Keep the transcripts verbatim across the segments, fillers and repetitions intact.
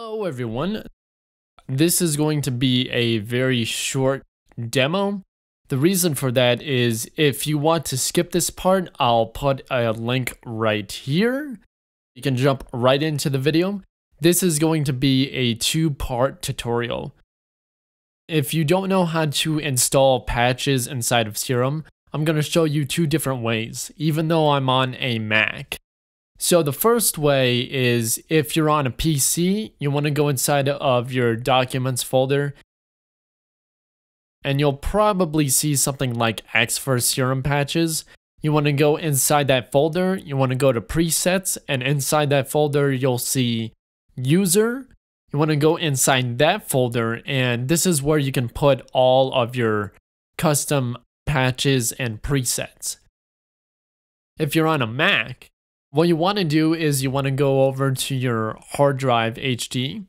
Hello everyone, this is going to be a very short demo. The reason for that is if you want to skip this part, I'll put a link right here. You can jump right into the video. This is going to be a two-part tutorial. If you don't know how to install patches inside of Serum, I'm going to show you two different ways, even though I'm on a Mac. So the first way is if you're on a P C, you want to go inside of your Documents folder, and you'll probably see something like X for Serum Patches. You want to go inside that folder, you want to go to Presets, and inside that folder you'll see User. You want to go inside that folder, and this is where you can put all of your custom patches and presets. If you're on a Mac, what you want to do is you want to go over to your hard drive H D.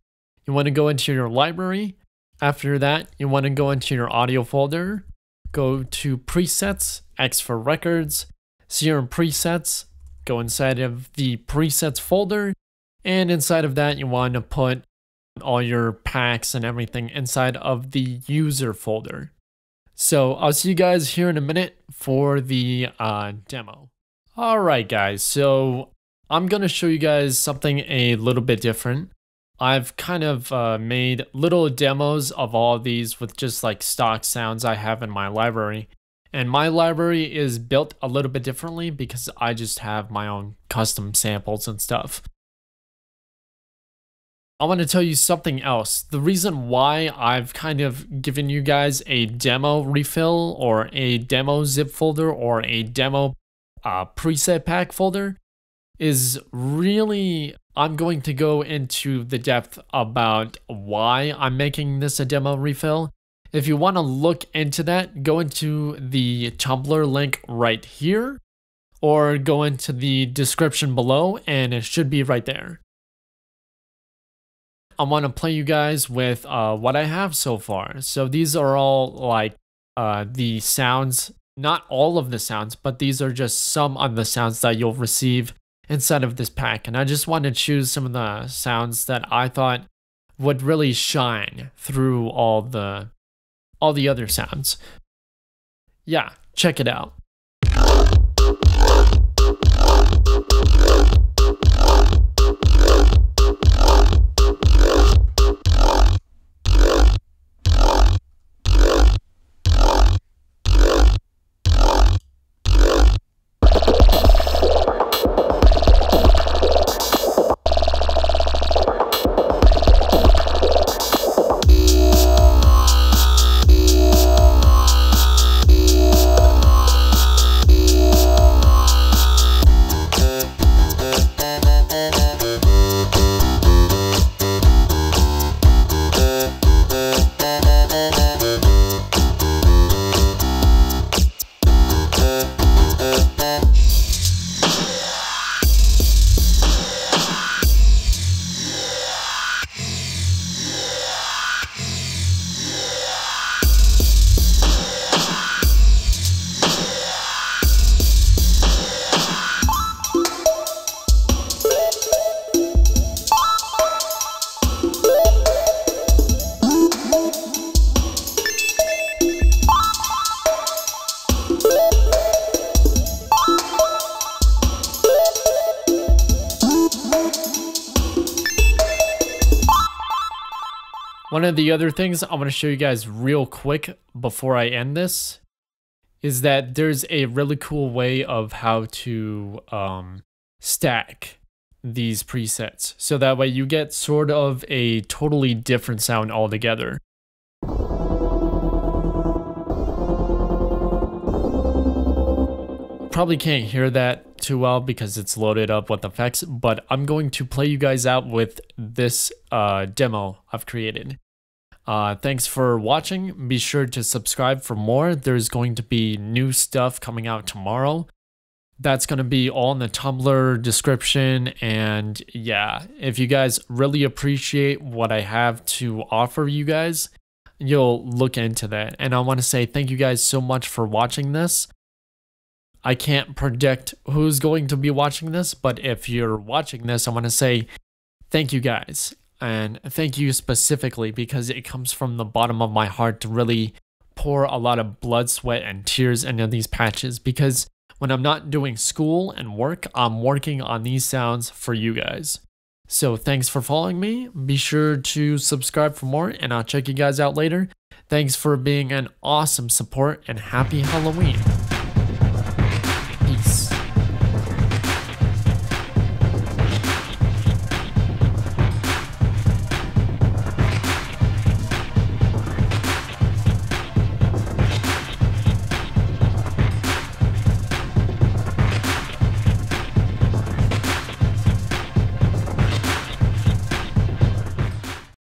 You want to go into your library. After that, you want to go into your audio folder. Go to presets, X for records, Serum presets. Go inside of the presets folder. And inside of that, you want to put all your packs and everything inside of the user folder. So I'll see you guys here in a minute for the uh, demo. Alright guys, so I'm going to show you guys something a little bit different. I've kind of uh, made little demos of all of these with just like stock sounds I have in my library. And my library is built a little bit differently because I just have my own custom samples and stuff. I want to tell you something else. The reason why I've kind of given you guys a demo refill or a demo zip folder or a demo Uh, preset pack folder is really, I'm going to go into the depth about why I'm making this a demo refill. If you want to look into that, go into the Tumblr link right here, or go into the description below, and it should be right there. I want to play you guys with uh, what I have so far. So these are all like uh, the sounds. Not all of the sounds, but these are just some of the sounds that you'll receive inside of this pack. And I just want to choose some of the sounds that I thought would really shine through all the all the other sounds. Yeah, check it out. One of the other things I want to show you guys real quick before I end this is that there's a really cool way of how to um, stack these presets. So that way you get sort of a totally different sound altogether. Probably can't hear that too well because it's loaded up with effects, but I'm going to play you guys out with this uh, demo I've created. Uh, thanks for watching. Be sure to subscribe for more. There's going to be new stuff coming out tomorrow. That's going to be all in the Tumblr description. And yeah, if you guys really appreciate what I have to offer you guys, you'll look into that. And I want to say thank you guys so much for watching this. I can't predict who's going to be watching this, but if you're watching this, I want to say thank you guys. And thank you specifically because it comes from the bottom of my heart to really pour a lot of blood, sweat, and tears into these patches, because when I'm not doing school and work, I'm working on these sounds for you guys. So thanks for following me. Be sure to subscribe for more, and I'll check you guys out later. Thanks for being an awesome support, and happy Halloween.